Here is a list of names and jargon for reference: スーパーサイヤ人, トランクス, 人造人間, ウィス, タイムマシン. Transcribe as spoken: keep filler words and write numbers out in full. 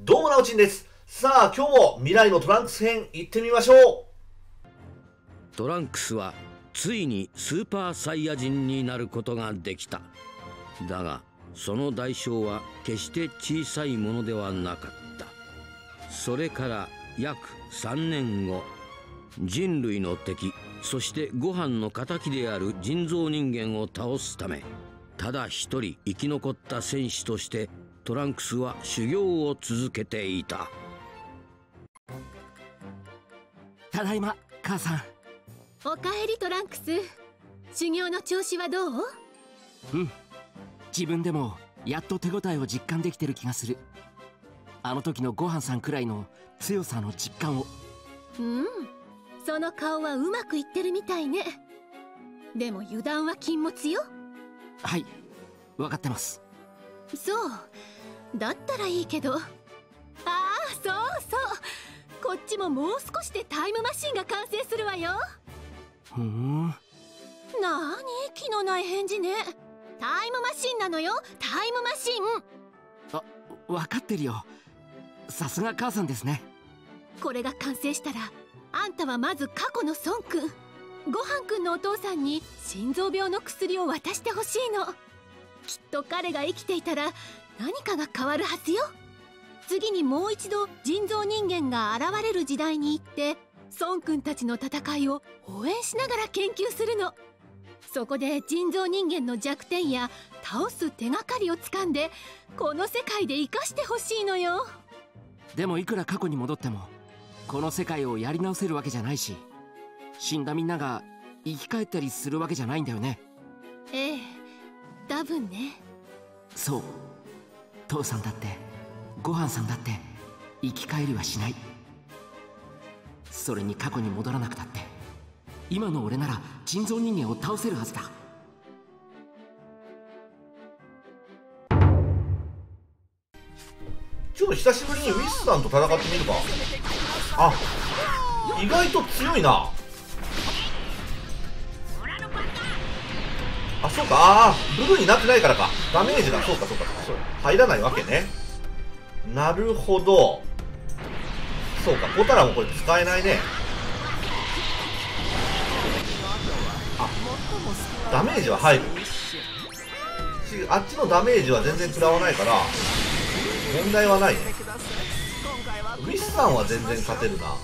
どうもなおちんです。さあ今日も未来のトランクス編行ってみましょう。トランクスはついにスーパーサイヤ人になることができた。だがその代償は決して小さいものではなかった。それから約さんねんご、人類の敵、そしてご飯の敵である人造人間を倒すため、ただ一人生き残った戦士としてトランクスは修行を続けていた。ただいま、母さん。おかえりトランクス。修行の調子はどう？うん。自分でもやっと手応えを実感できてる気がする。あの時のご飯さんくらいの強さの実感を。うん。その顔はうまくいってるみたいね。でも油断は禁物よ。はい、分かってます。そう。だったらいいけど。ああ、そうそう。こっちももう少しでタイムマシンが完成するわよ。ふーん。なーに気のない返事ね。タイムマシンなのよ、タイムマシン。あ、分かってるよ。さすが母さんですね。これが完成したら、あんたはまず過去の孫くん、ごはんくんのお父さんに心臓病の薬を渡してほしいの。きっと彼が生きていたら何かが変わるはずよ。次にもう一度人造人間が現れる時代に行って、孫くんたちの戦いを応援しながら研究するの。そこで人造人間の弱点や倒す手がかりをつかんで、この世界で生かしてほしいのよ。でもいくら過去に戻ってもこの世界をやり直せるわけじゃないし、死んだみんなが生き返ったりするわけじゃないんだよね。ええ、多分ね。そう、父さんだってごはんさんだって生き返りはしない。それに過去に戻らなくたって今の俺なら人造人間を倒せるはずだ。ちょっと久しぶりにウィスさんと戦ってみるか。あ、意外と強いな。あ、そうか。ああ、ブルーになってないからか。ダメージが、そうかそうか、そう入らないわけね。なるほど。そうか、ポタラもこれ使えないね。あ、ダメージは入る。あっちのダメージは全然食らわないから問題はないね。ウィスさんは全然勝てるな。